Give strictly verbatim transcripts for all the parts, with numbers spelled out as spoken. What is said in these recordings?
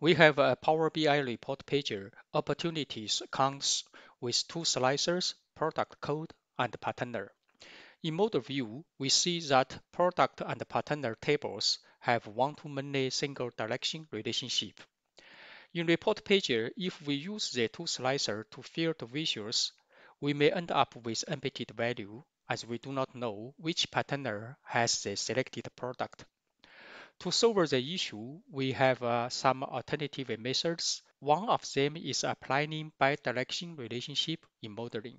We have a Power B I report pager, Opportunities Counts, with two slicers, Product Code and Partner. In model view, we see that Product and Partner tables have one-to-many single-direction relationship. In report pager, if we use the two slicer to filter visuals, we may end up with empty value, as we do not know which partner has the selected product. To solve the issue, we have uh, some alternative methods. One of them is applying bi-direction relationship in modeling.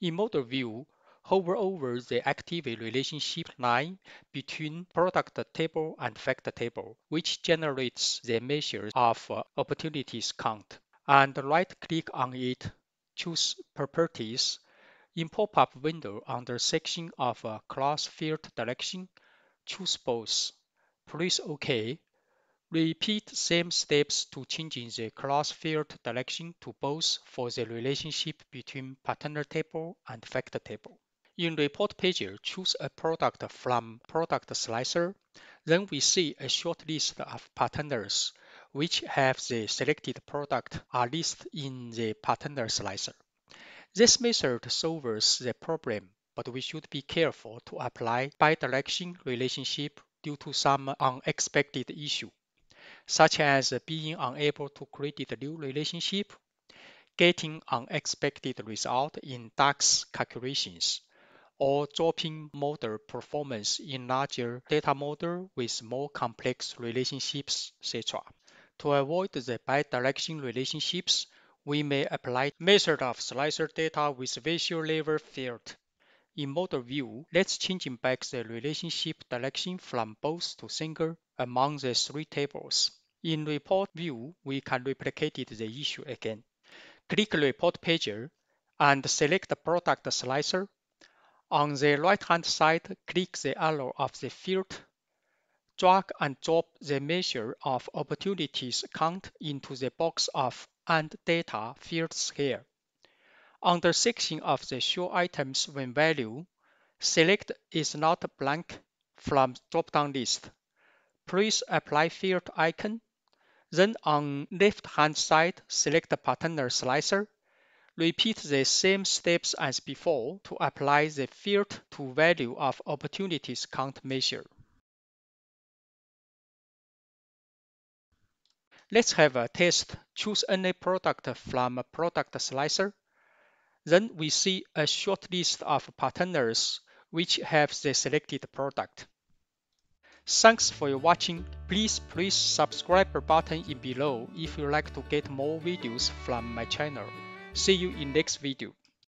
In model view, hover over the active relationship line between product table and fact table, which generates the measure of uh, opportunities count, and right-click on it, choose Properties. In pop-up window under section of uh, Class Field Direction, choose both. Press OK. Repeat same steps to changing the class field direction to both for the relationship between partner table and fact table. In report pager, choose a product from product slicer. Then we see a short list of partners which have the selected product are listed in the partner slicer. This method solves the problem, but we should be careful to apply bi-direction relationship due to some unexpected issue, such as being unable to create a new relationship, getting unexpected result in DAX calculations, or dropping model performance in larger data model with more complex relationships, et cetera. To avoid the bi-direction relationships, we may apply method of slicer data with visual level field. In model view, let's change back the relationship direction from both to single among the three tables. In report view, we can replicate the issue again. Click report pager and select the product slicer. On the right-hand side, click the arrow of the field. Drag and drop the measure of opportunities count into the box of and data fields here. Under section of the Show Items When Value, select Is Not Blank from drop-down list. Press Apply Field icon. Then on left-hand side, select the Partner Slicer. Repeat the same steps as before to apply the field to value of Opportunities Count measure. Let's have a test. Choose any product from Product Slicer. Then we see a short list of partners which have the selected product. Thanks for your watching. Please press subscribe button in below if you like to get more videos from my channel. See you in next video.